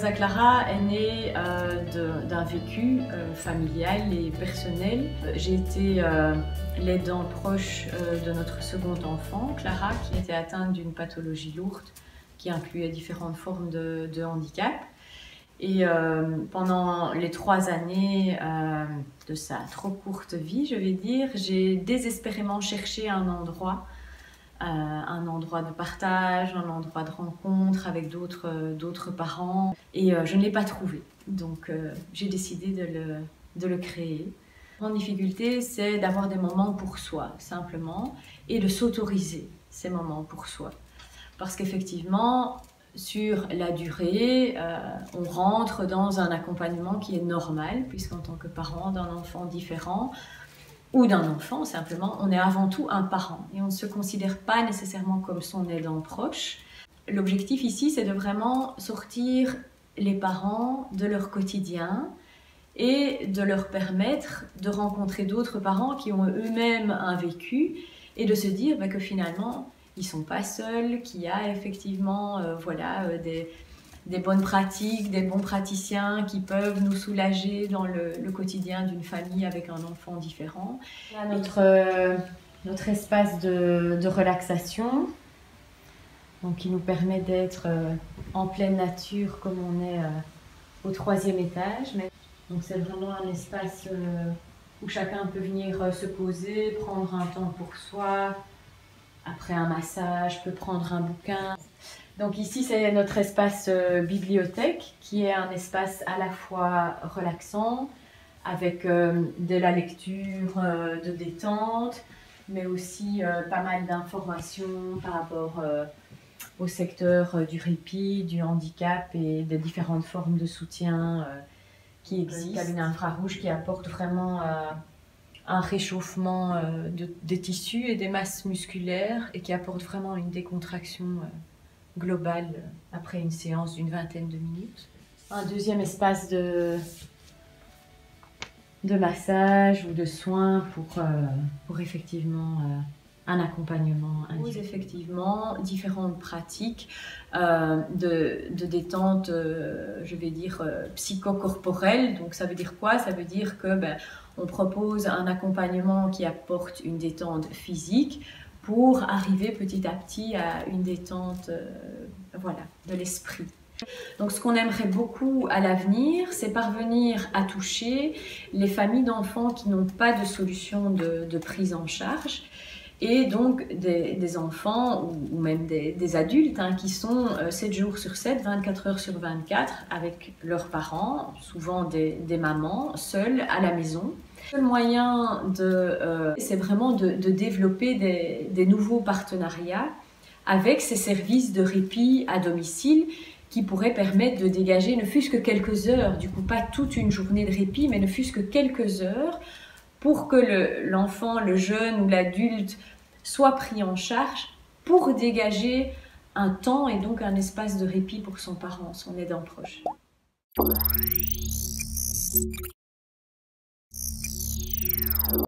Teresa Clara est née d'un vécu familial et personnel. J'ai été l'aidant proche de notre second enfant, Clara, qui était atteinte d'une pathologie lourde qui incluait différentes formes de handicap. Et pendant les 3 années de sa trop courte vie, je vais dire, j'ai désespérément cherché un endroit de partage, un endroit de rencontre avec d'autres parents. Et je ne l'ai pas trouvé, donc j'ai décidé de le créer. La grande difficulté, c'est d'avoir des moments pour soi, simplement, et de s'autoriser ces moments pour soi. Parce qu'effectivement, sur la durée, on rentre dans un accompagnement qui est normal, puisqu'en tant que parent d'un enfant différent, ou d'un enfant, simplement, on est avant tout un parent et on ne se considère pas nécessairement comme son aidant proche. L'objectif ici, c'est de vraiment sortir les parents de leur quotidien et de leur permettre de rencontrer d'autres parents qui ont eux-mêmes un vécu et de se dire que finalement, ils ne sont pas seuls, qu'il y a effectivement des bonnes pratiques, des bons praticiens qui peuvent nous soulager dans le quotidien d'une famille avec un enfant différent. Là, notre espace de relaxation, donc, qui nous permet d'être en pleine nature comme on est au 3e étage. Donc c'est vraiment un espace où chacun peut venir se poser, prendre un temps pour soi. Après un massage, peut prendre un bouquin. Donc ici, c'est notre espace bibliothèque, qui est un espace à la fois relaxant, avec de la lecture de détente, mais aussi pas mal d'informations par rapport au secteur du répit, du handicap et des différentes formes de soutien qui existent. Le cabinet infrarouge qui apporte vraiment un réchauffement des tissus et des masses musculaires et qui apporte vraiment une décontraction globale après une séance d'une 20aine de minutes. Un deuxième espace de massage ou de soins pour effectivement un accompagnement individuel. Oui, effectivement, différentes pratiques de détente, je vais dire, psychocorporelle. Donc ça veut dire quoi? Ça veut dire que on propose un accompagnement qui apporte une détente physique pour arriver petit à petit à une détente de l'esprit. Donc ce qu'on aimerait beaucoup à l'avenir, c'est parvenir à toucher les familles d'enfants qui n'ont pas de solution de prise en charge et donc des enfants ou même des adultes qui sont 7 jours sur 7, 24 heures sur 24 avec leurs parents, souvent des mamans, seules à la maison. Le moyen, c'est vraiment de développer des nouveaux partenariats avec ces services de répit à domicile qui pourraient permettre de dégager ne fût-ce que quelques heures, du coup pas toute une journée de répit, mais ne fût-ce que quelques heures pour que l'enfant, le jeune ou l'adulte soit pris en charge pour dégager un temps et donc un espace de répit pour son parent, son aidant proche.